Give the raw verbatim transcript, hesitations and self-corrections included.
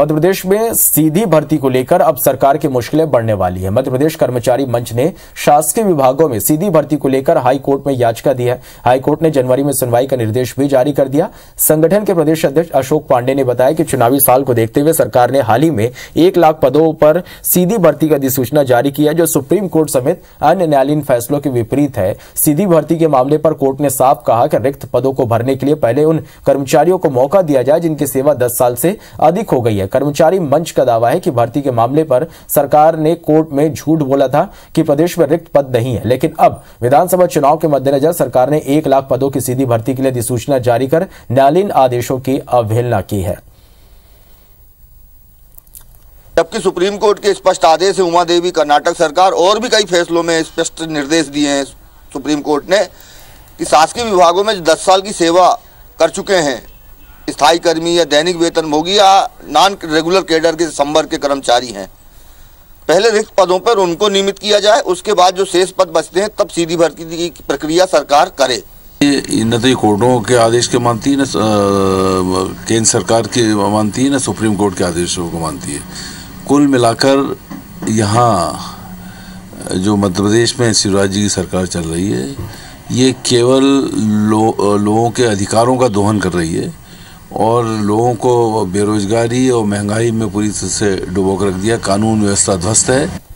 मध्य प्रदेश में सीधी भर्ती को लेकर अब सरकार की मुश्किलें बढ़ने वाली है। मध्य प्रदेश कर्मचारी मंच ने शासकीय विभागों में सीधी भर्ती को लेकर हाई कोर्ट में याचिका दी है। हाई कोर्ट ने जनवरी में सुनवाई का निर्देश भी जारी कर दिया। संगठन के प्रदेश अध्यक्ष अशोक पांडेय ने बताया कि चुनावी साल को देखते हुए सरकार ने हाल ही में एक लाख पदों पर सीधी भर्ती का अधिसूचना जारी किया, जो सुप्रीम कोर्ट समेत अन्य न्यायालयीन फैसलों के विपरीत है। सीधी भर्ती के मामले पर कोर्ट ने साफ कहा कि रिक्त पदों को भरने के लिए पहले उन कर्मचारियों को मौका दिया जाए जिनकी सेवा दस साल से अधिक हो गई है। कर्मचारी मंच का दावा है कि भर्ती के मामले पर सरकार ने कोर्ट में झूठ बोला था कि प्रदेश में रिक्त पद नहीं है, लेकिन अब विधानसभा चुनाव के मद्देनजर सरकार ने एक लाख पदों की सीधी भर्ती के लिए अधिसूचना जारी कर न्यायालयीन आदेशों की अवहेलना की है। जबकि सुप्रीम कोर्ट के स्पष्ट आदेश से उमा देवी कर्नाटक सरकार और भी कई फैसलों में स्पष्ट निर्देश दिए हैं सुप्रीम कोर्ट ने कि शासकीय विभागों में दस साल की सेवा कर चुके हैं स्थायी कर्मी या दैनिक वेतनभोगी या नॉन रेगुलर कैडर के संवर्ग के कर्मचारी हैं, पहले रिक्त पदों पर उनको नियमित किया जाए, उसके बाद जो शेष पद बचते हैं तब सीधी भर्ती की प्रक्रिया सरकार करे। न तो ये कोर्टों के आदेश के मानती है, न केंद्र सरकार के मानती है, न सुप्रीम कोर्ट के आदेशों को मानती है। कुल मिलाकर यहाँ जो मध्य प्रदेश में शिवराज जी की सरकार चल रही है, ये केवल लो, लोगों के अधिकारों का दोहन कर रही है और लोगों को बेरोजगारी और महंगाई में पूरी तरह से डुबो कर रख दिया। कानून व्यवस्था ध्वस्त है।